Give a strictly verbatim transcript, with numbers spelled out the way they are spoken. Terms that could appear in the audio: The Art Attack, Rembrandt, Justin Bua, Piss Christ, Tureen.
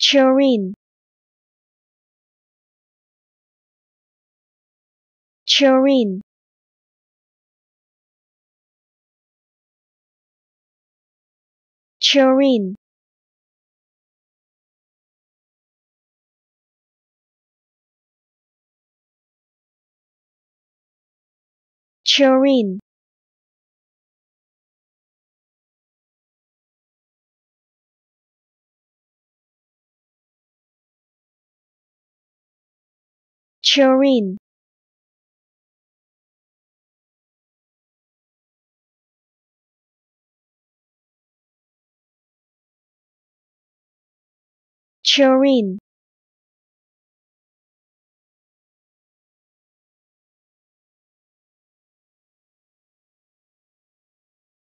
Tureen, Tureen, Tureen, Tureen, Tureen, Tureen.